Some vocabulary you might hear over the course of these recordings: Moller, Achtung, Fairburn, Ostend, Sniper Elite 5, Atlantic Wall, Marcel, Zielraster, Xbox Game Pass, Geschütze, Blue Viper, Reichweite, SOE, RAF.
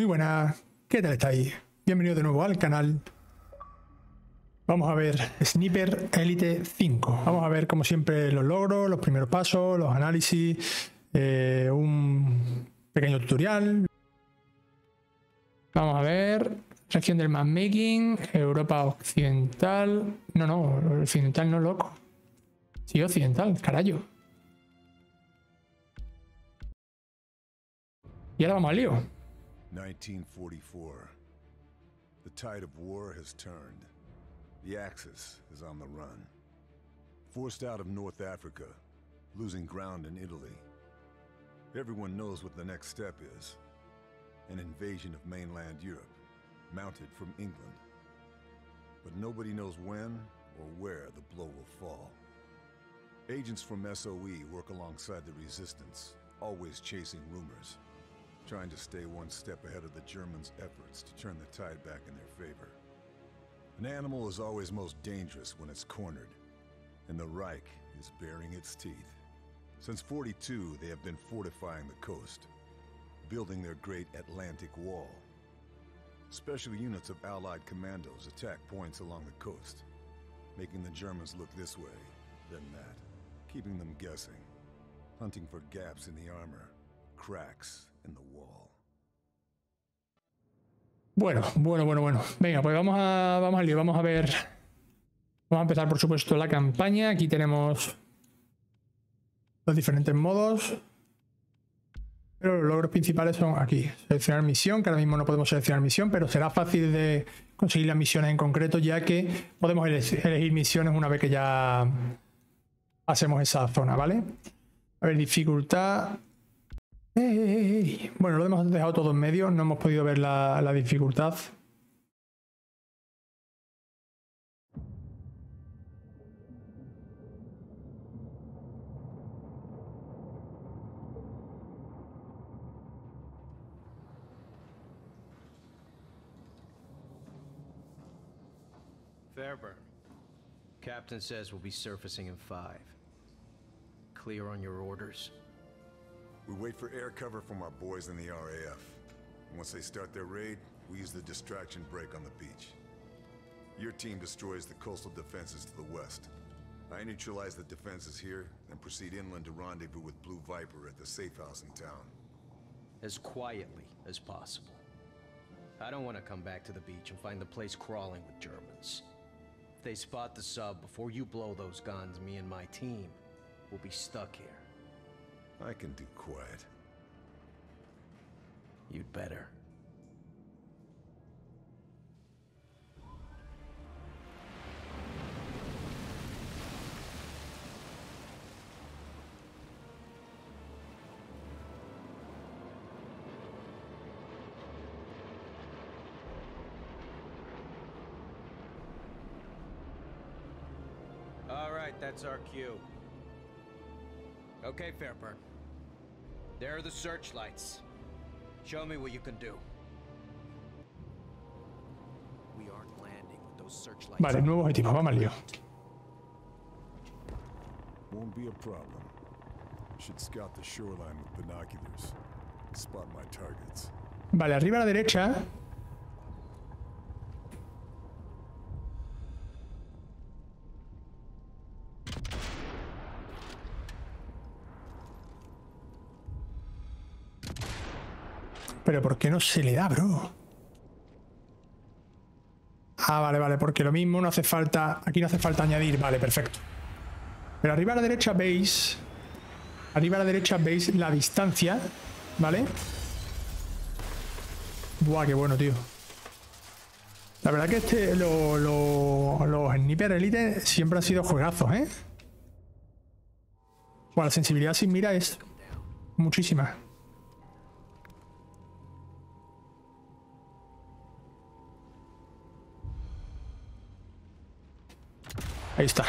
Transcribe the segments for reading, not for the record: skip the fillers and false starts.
Muy buenas, ¿qué tal estáis? Bienvenidos de nuevo al canal. Vamos a ver Sniper Elite 5. Vamos a ver como siempre los logros, los primeros pasos, los análisis, un pequeño tutorial. Vamos a ver, región del matchmaking, Europa Occidental. No, Occidental no, loco. Sí, Occidental, carajo. Y ahora vamos al lío. 1944. The tide of war has turned. The Axis is on the run. Forced out of North Africa, losing ground in Italy. Everyone knows what the next step is. An invasion of mainland Europe, mounted from England. But nobody knows when or where the blow will fall. Agents from SOE work alongside the resistance, always chasing rumors, trying to stay one step ahead of the Germans' efforts to turn the tide back in their favor. An animal is always most dangerous when it's cornered, and the Reich is baring its teeth. Since 42, they have been fortifying the coast, building their great Atlantic Wall. Special units of Allied commandos attack points along the coast, making the Germans look this way, then that, keeping them guessing, hunting for gaps in the armor, cracks in the wall. Bueno. Venga, pues vamos al lío, vamos a ver. Vamos a empezar, por supuesto, la campaña. Aquí tenemos los diferentes modos. Pero los logros principales son aquí. Seleccionar misión, que ahora mismo no podemos seleccionar misión, pero será fácil de conseguir las misiones en concreto, ya que podemos elegir misiones una vez que ya hacemos esa zona, ¿vale? A ver, dificultad. Bueno, lo hemos dejado todo en medio, no hemos podido ver la dificultad. Fairburn. Captain says we'll be surfacing in 5. Clear on your orders. We wait for air cover from our boys in the RAF. Once they start their raid, we use the distraction break on the beach. Your team destroys the coastal defenses to the west. I neutralize the defenses here, then proceed inland to rendezvous with Blue Viper at the safe house in town. As quietly as possible. I don't want to come back to the beach and find the place crawling with Germans. If they spot the sub before you blow those guns, me and my team will be stuck here. I can do quiet. You'd better. All right, that's our cue. Okay, Fairburn. There are the searchlights. Show me what you can do. We aren't landing with those searchlights. Vale, nuevo objetivo, vamos al lío. Won't be a problem. Should scout the shoreline with binoculars. Spot my targets. Vale, arriba a la derecha. Pero ¿por qué no se le da, bro? Ah, vale, porque lo mismo no hace falta. Aquí no hace falta añadir, vale, perfecto. Pero arriba a la derecha veis. Arriba a la derecha veis la distancia, ¿vale? Buah, qué bueno, tío. La verdad que los Sniper Elite siempre han sido juegazos, ¿eh? Bueno, la sensibilidad sin mira es muchísima. Ahí está.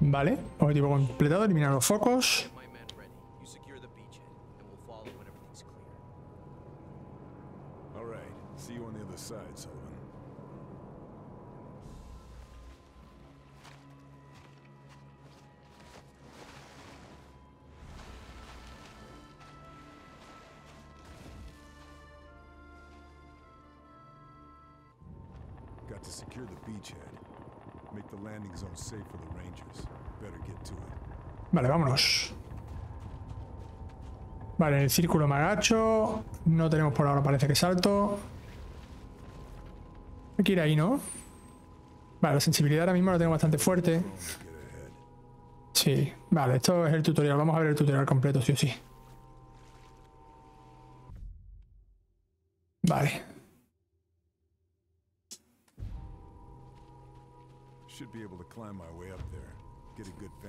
Vale, objetivo completado, eliminar los focos. other side, Sullivan. Got to secure the beachhead. Make the landing zone safe for the Rangers. Better get to it. Vale, vámonos. Vale, en el círculo me agacho. No tenemos por ahora, parece que salto. Hay que ir ahí, ¿no? Vale, la sensibilidad ahora mismo la tengo bastante fuerte. Sí, vale, esto es el tutorial. Vamos a ver el tutorial completo, sí o sí. Vale.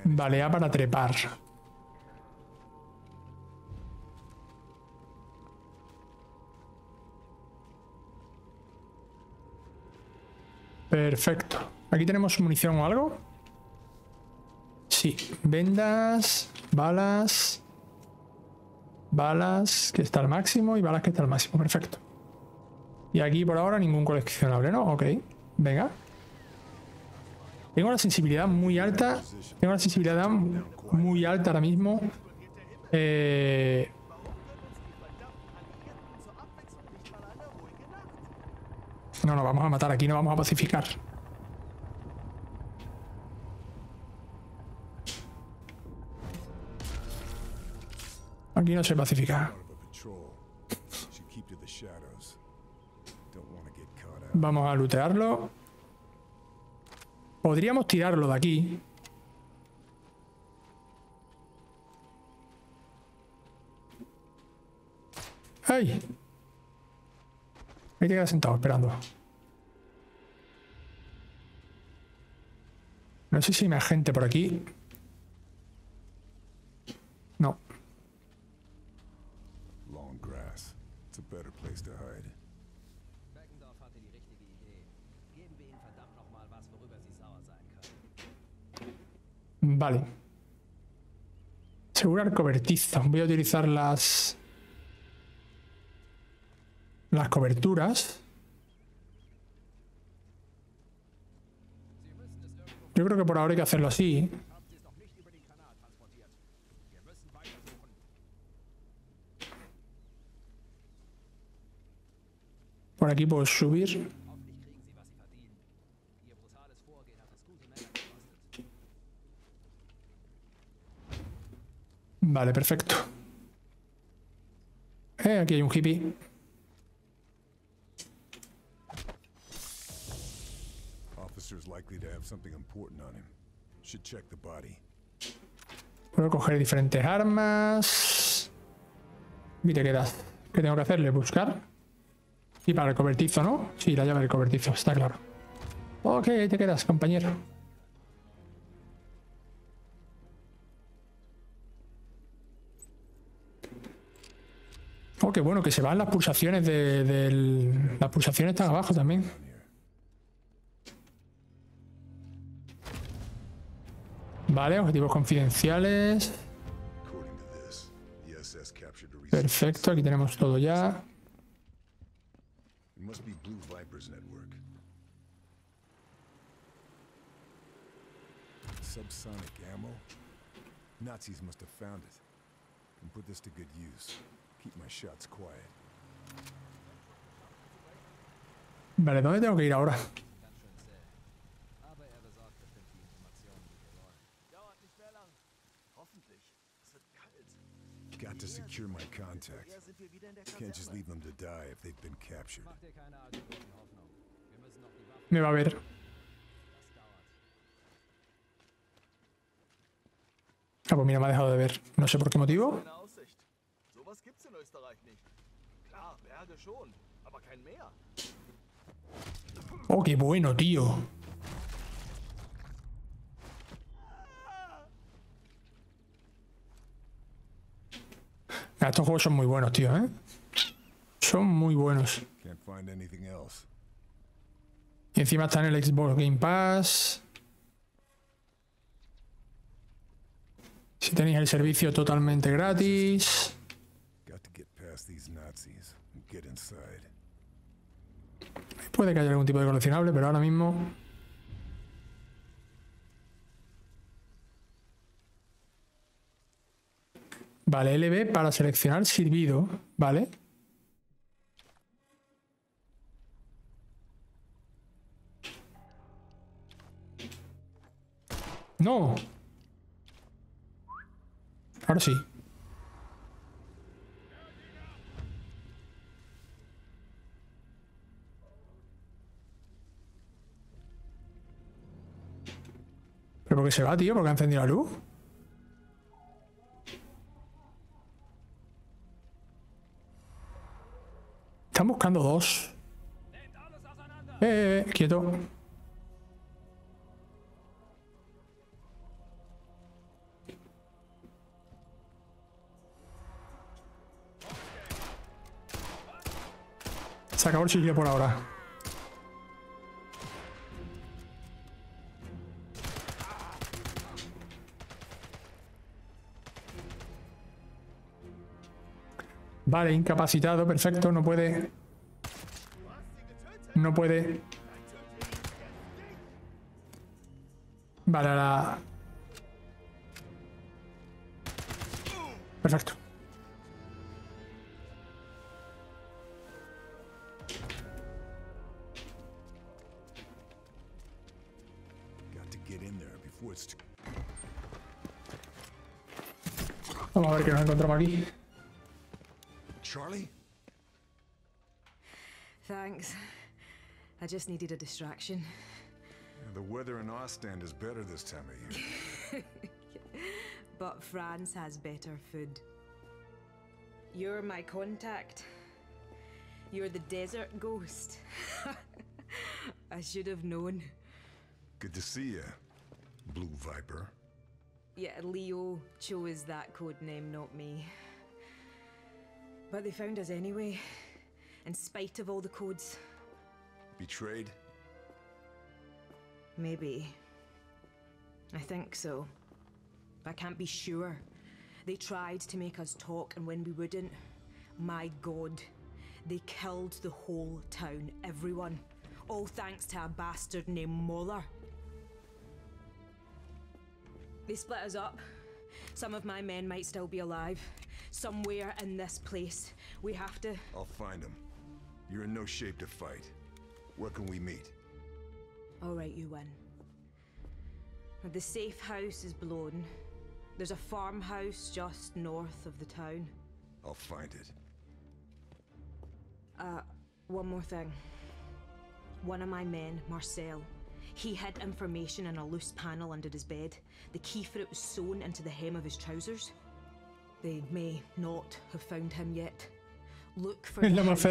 Vale, A para trepar. Perfecto. ¿Aquí tenemos munición o algo? Sí. Vendas, balas. Balas que está al máximo y balas que está al máximo. Perfecto. Y aquí por ahora ningún coleccionable, ¿no? Ok. Venga. Tengo la sensibilidad muy alta. Tengo la sensibilidad muy alta ahora mismo. No, no, vamos a matar aquí, no vamos a pacificar. Aquí no se pacifica. Vamos a lootearlo. Podríamos tirarlo de aquí. ¡Ay! Ahí te quedas sentado, esperando. No sé si hay gente por aquí. No. Vale. Asegurar cobertiza. Voy a utilizar las coberturas. Yo creo que por ahora hay que hacerlo así. Por aquí puedo subir. Vale, perfecto. Aquí hay un hippie. Puedo coger diferentes armas. Mira, ¿qué da? ¿Qué tengo que hacerle? Buscar. Y para el cobertizo, ¿no? Sí, la llave del cobertizo, está claro. Ok, ahí te quedas, compañero. Oh, qué bueno, que se van las pulsaciones las pulsaciones están abajo también. Vale, objetivos confidenciales. Perfecto, aquí tenemos todo ya. Vale, ¿dónde tengo que ir ahora? Me va a ver. Ah, pues mira, me ha dejado de ver. No sé por qué motivo. Oh, qué bueno, tío. Estos juegos son muy buenos, tío, ¿eh? Son muy buenos. Y encima está en el Xbox Game Pass. Si tenéis el servicio totalmente gratis. Puede que haya algún tipo de coleccionable, pero ahora mismo... Vale, LB para seleccionar silbido, ¿vale? ¡No! Ahora sí. ¿Pero por qué se va, tío? ¿Por qué ha encendido la luz? Están buscando dos. Quieto. Se acabó el siglo por ahora. Vale, incapacitado, perfecto, no puede. No puede. Vale, la... Perfecto. Vamos a ver qué nos encontramos aquí. Charlie? Thanks. I just needed a distraction. Yeah, the weather in Ostend is better this time of year. But France has better food. You're my contact. You're the desert ghost. I should have known. Good to see you, Blue Viper. Yeah, Leo chose that code name, not me. But they found us anyway, in spite of all the codes. Betrayed? Maybe. I think so. I can't be sure. They tried to make us talk, and when we wouldn't, my God, they killed the whole town, everyone. All thanks to a bastard named Moller. They split us up. Some of my men might still be alive. Somewhere in this place. We have to... I'll find them. You're in no shape to fight. Where can we meet? All right, you win. The safe house is blown. There's a farmhouse just north of the town. I'll find it. One more thing. One of my men, Marcel, he hid information in a loose panel under his bed. The key for it was sewn into the hem of his trousers. They may not have found him yet. Look for the house,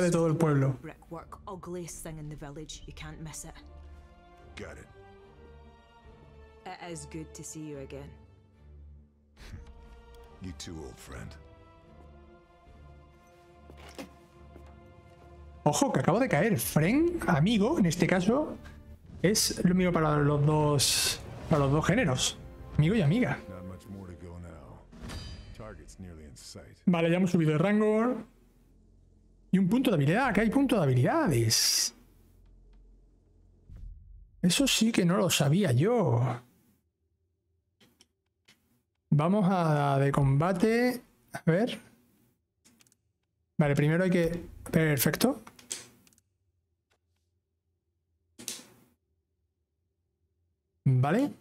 brickwork, ugliest thing in the village. You can't miss it. Got it. It is good to see you again. You too, old friend. Ojo, que acabo de caer. Friend, amigo, en este caso, es lo mismo para los dos géneros. Amigo y amiga. Vale, ya hemos subido de rango. Y un punto de habilidad, que hay punto de habilidades. Eso sí que no lo sabía yo. Vamos a de combate. A ver. Vale, primero hay que... Perfecto. Vale.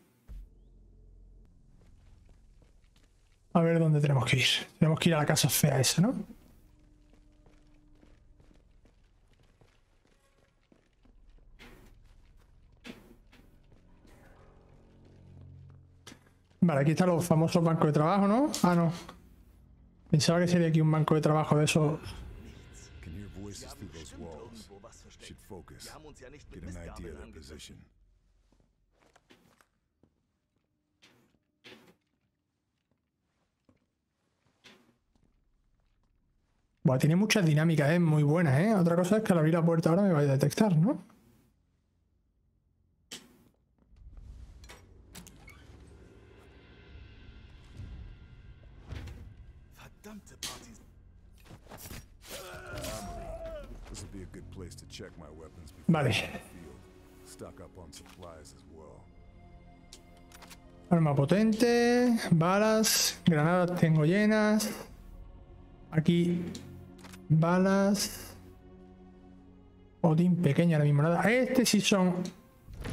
A ver dónde tenemos que ir. Tenemos que ir a la casa fea esa, ¿no? Vale, aquí están los famosos bancos de trabajo, ¿no? Ah, no. Pensaba que sería aquí un banco de trabajo de esos. Buah, tiene muchas dinámicas, es muy buena, ¿eh? Otra cosa es que al abrir la puerta ahora me vaya a detectar, ¿no? Vale. Arma potente, balas, granadas tengo llenas. Aquí, balas. Odín pequeña, la misma nada. Este sí son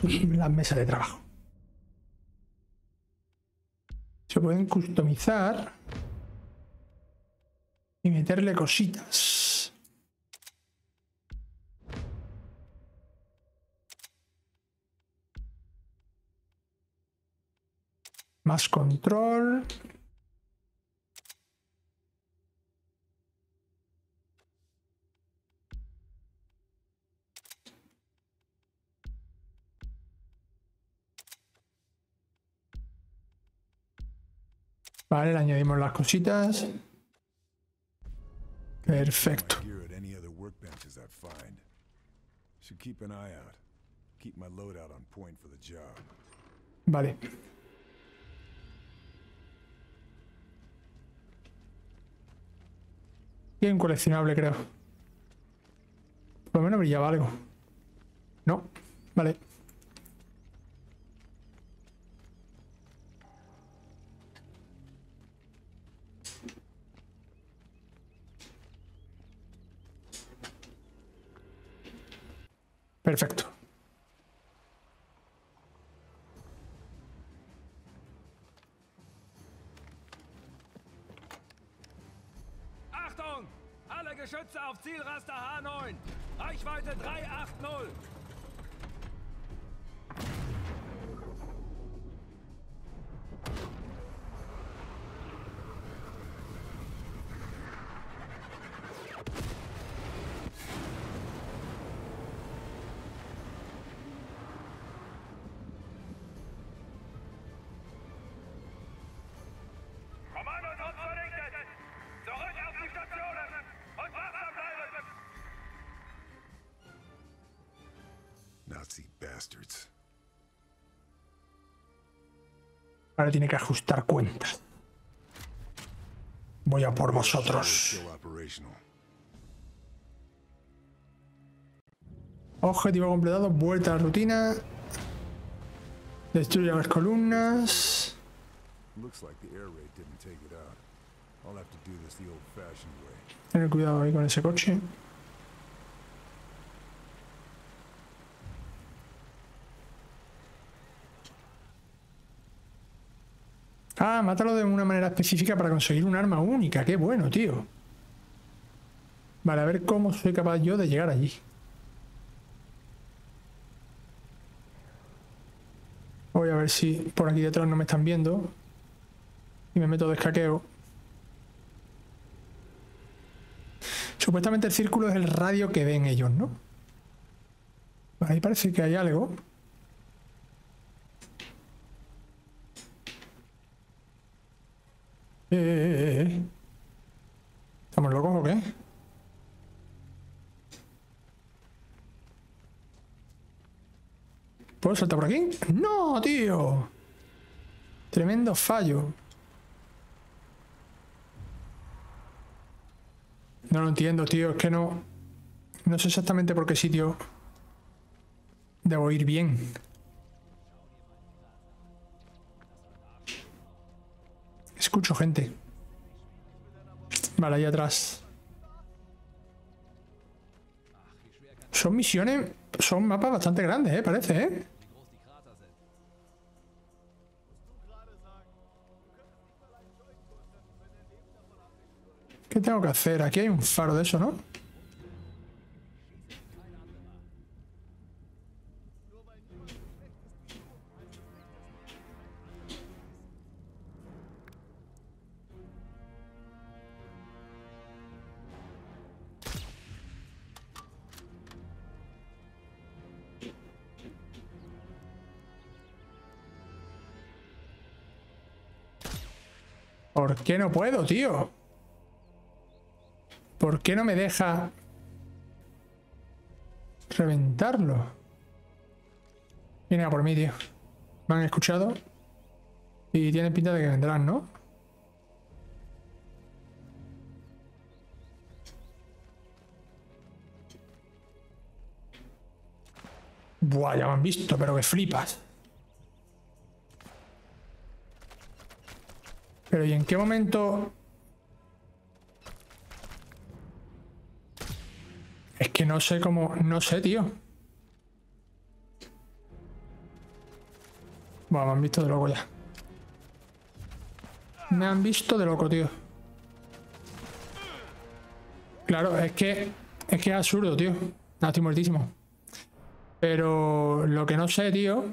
las mesas de trabajo. Se pueden customizar y meterle cositas. Más control. Vale, le añadimos las cositas. Perfecto. Vale. Y un coleccionable, creo. Por lo menos brillaba algo. No, vale. Perfecto. Achtung! Alle Geschütze auf Zielraster H9. Reichweite 380. Ahora tiene que ajustar cuentas. Voy a por vosotros. Objetivo completado, vuelta a la rutina. Destruye las columnas. Tener cuidado ahí con ese coche. Ah, mátalo de una manera específica para conseguir un arma única. ¡Qué bueno, tío! Vale, a ver cómo soy capaz yo de llegar allí. Voy a ver si por aquí detrás no me están viendo. Y me meto de escaqueo. Supuestamente el círculo es el radio que ven ellos, ¿no? Vale, ahí parece que hay algo. ¿Estamos locos o qué? ¿Puedo saltar por aquí? ¡No, tío! Tremendo fallo. No lo entiendo, tío. Es que no... No sé exactamente por qué sitio debo ir bien. Escucho gente. Vale, ahí atrás. Son misiones... Son mapas bastante grandes, parece, ¿Qué tengo que hacer? Aquí hay un faro de eso, ¿no? ¿Por qué no puedo, tío? ¿Por qué no me deja reventarlo? Viene a por mí, tío. Me han escuchado y tienen pinta de que vendrán, ¿no? Buah, ya me han visto, pero que flipas. Pero ¿y en qué momento? Es que no sé cómo... No sé, tío. Buah, me han visto de loco ya. Me han visto de loco, tío. Claro, es que es absurdo, tío. No, estoy muertísimo. Pero lo que no sé, tío...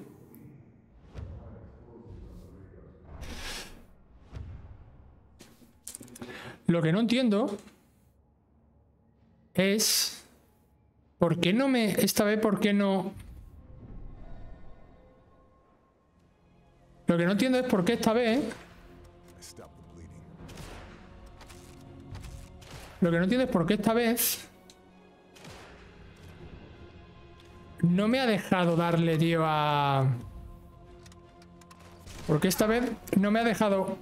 Lo que no entiendo es... ¿Por qué no me... Esta vez, ¿por qué no...? Lo que no entiendo es por qué esta vez... Lo que no entiendo es por qué esta vez... No me ha dejado darle, tío, a... Porque esta vez no me ha dejado...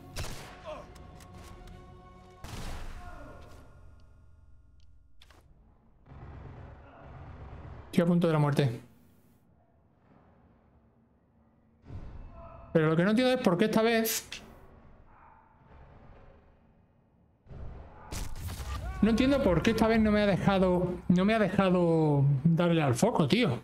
Estoy a punto de la muerte. Pero lo que no entiendo es por qué esta vez... No entiendo por qué esta vez no me ha dejado... No me ha dejado darle al foco, tío.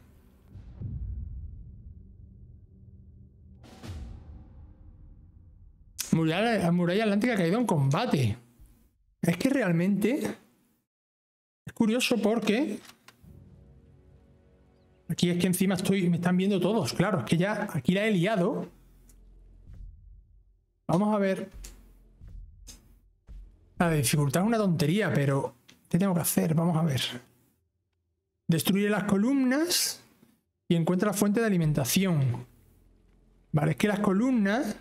Muralla Atlántica ha caído en combate. Es que realmente es curioso porque aquí es que encima estoy, me están viendo todos, claro, es que ya aquí la he liado. Vamos a ver. La dificultad es una tontería, pero ¿qué tengo que hacer? Vamos a ver. Destruye las columnas y encuentra la fuente de alimentación. Vale, es que las columnas...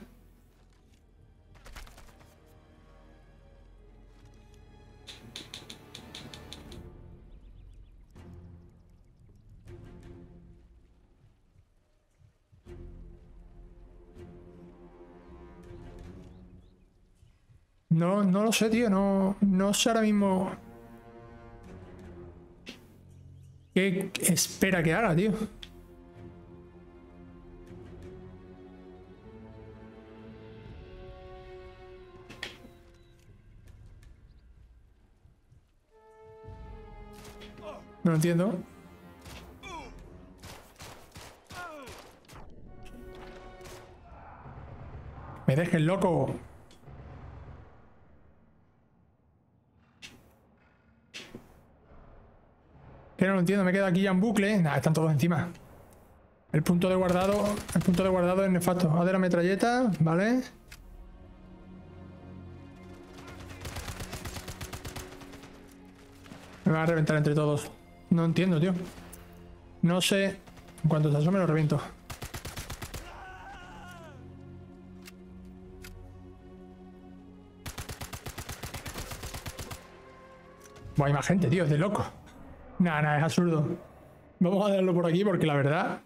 No, no lo sé, tío. No sé ahora mismo qué espera que haga, tío. No lo entiendo. Me dejes loco. Que no lo entiendo, me quedo aquí ya en bucle. Nada, están todos encima. El punto de guardado es nefasto. Haz de la metralleta, ¿vale? Me van a reventar entre todos. No entiendo, tío. No sé. En cuanto se asome lo reviento. Buah, hay más gente, tío, es de loco. Nada, es absurdo. Vamos a dejarlo por aquí porque la verdad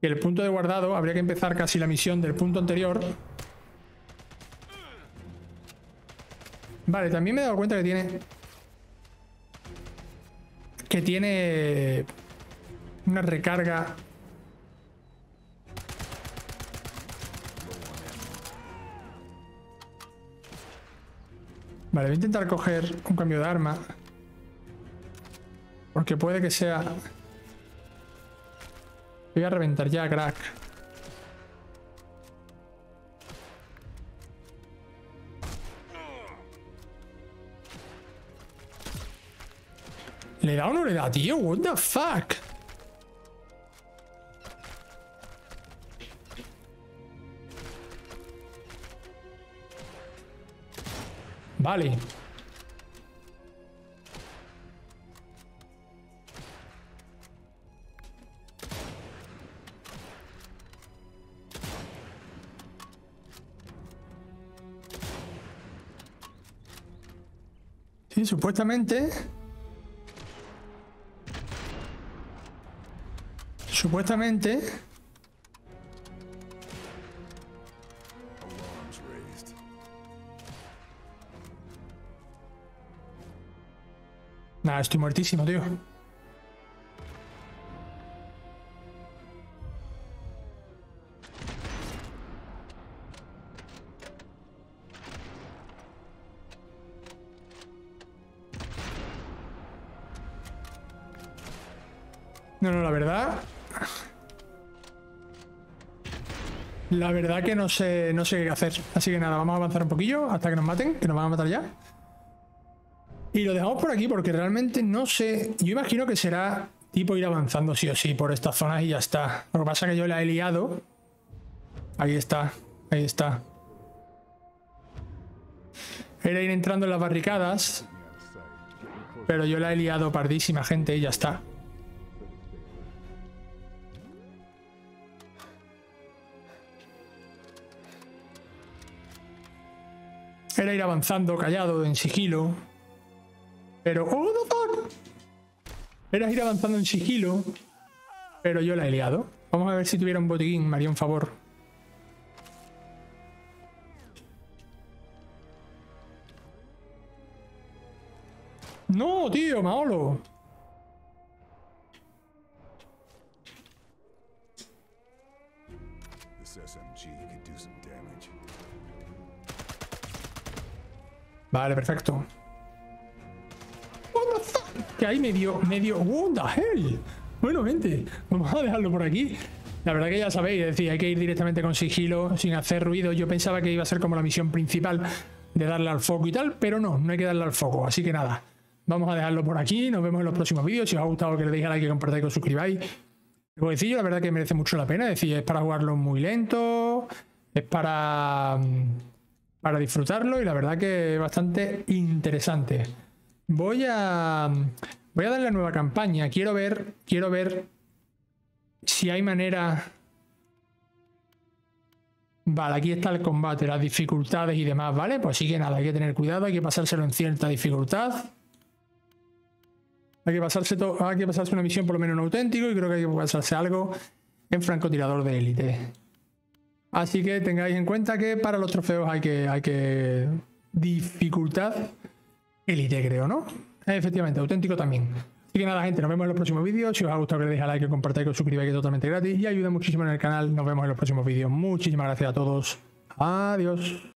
que el punto de guardado habría que empezar casi la misión del punto anterior. Vale, también me he dado cuenta que tiene... Que tiene... Una recarga... Vale, voy a intentar coger un cambio de arma. Porque puede que sea... Voy a reventar ya, crack. ¿Le da o no le da, tío? What the fuck? Vale. Sí, supuestamente nada, estoy muertísimo, tío. No, no, la verdad que no sé qué hacer. Así que nada, vamos a avanzar un poquillo hasta que nos maten, que nos van a matar ya. Y lo dejamos por aquí porque realmente no sé. Yo imagino que será tipo ir avanzando sí o sí por estas zonas y ya está. Lo que pasa es que yo la he liado. Ahí está, ahí está. Era ir entrando en las barricadas. Pero yo la he liado pardísima, gente, y ya está. Era ir avanzando, callado, en sigilo. Pero... ¡Oh, doctor! Era ir avanzando en sigilo. Pero yo la he liado. Vamos a ver si tuviera un botiquín, me haría un favor. ¡No, tío! ¡Maolo! Vale, perfecto. Que ahí medio... ¡What the hell! Bueno, gente, vamos a dejarlo por aquí. La verdad que ya sabéis, es decir, hay que ir directamente con sigilo, sin hacer ruido. Yo pensaba que iba a ser como la misión principal de darle al foco y tal, pero no, no hay que darle al foco. Así que nada, vamos a dejarlo por aquí. Nos vemos en los próximos vídeos. Si os ha gustado, que le deis a like, que compartáis, que os suscribáis. El jueguecillo, la verdad que merece mucho la pena. Es decir, es para jugarlo muy lento, es para disfrutarlo y la verdad que es bastante interesante. Voy a darle a nueva campaña. Quiero ver si hay manera... Vale, aquí está el combate, las dificultades y demás, ¿vale? Pues sí que nada, hay que tener cuidado, hay que pasárselo en cierta dificultad. Hay que pasarse una misión por lo menos en auténtico y creo que hay que pasarse algo en francotirador de élite. Así que tengáis en cuenta que para los trofeos hay que dificultad élite, creo, ¿no? Efectivamente, auténtico también. Así que nada, gente, nos vemos en los próximos vídeos. Si os ha gustado, que le deis a like, que compartáis, que os suscribáis, que es totalmente gratis y ayuda muchísimo en el canal. Nos vemos en los próximos vídeos. Muchísimas gracias a todos. Adiós.